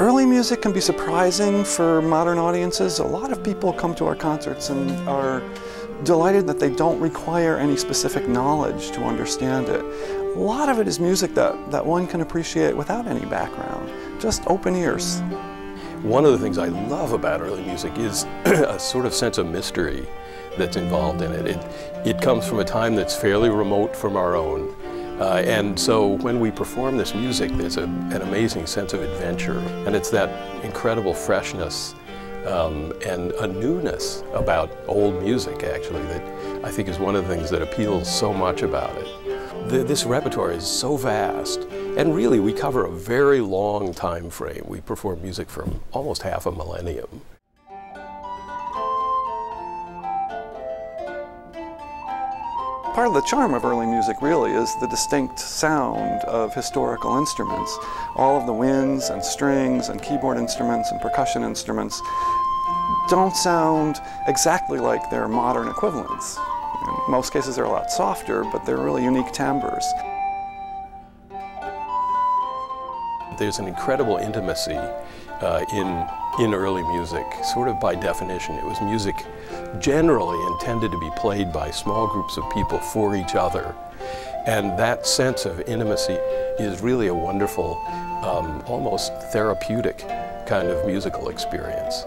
Early music can be surprising for modern audiences. A lot of people come to our concerts and are delighted that they don't require any specific knowledge to understand it. A lot of it is music that one can appreciate without any background, just open ears. One of the things I love about early music is a sort of sense of mystery that's involved in it. It comes from a time that's fairly remote from our own. And so when we perform this music, there's an amazing sense of adventure. And it's that incredible freshness and a newness about old music, actually, that I think is one of the things that appeals so much about it. This repertoire is so vast, and really we cover a very long time frame. We perform music from almost half a millennium. Part of the charm of early music really is the distinct sound of historical instruments. All of the winds and strings and keyboard instruments and percussion instruments don't sound exactly like their modern equivalents. In most cases they're a lot softer, but they're really unique timbres. There's an incredible intimacy in early music. Sort of by definition, it was music generally intended to be played by small groups of people for each other. And that sense of intimacy is really a wonderful, almost therapeutic kind of musical experience.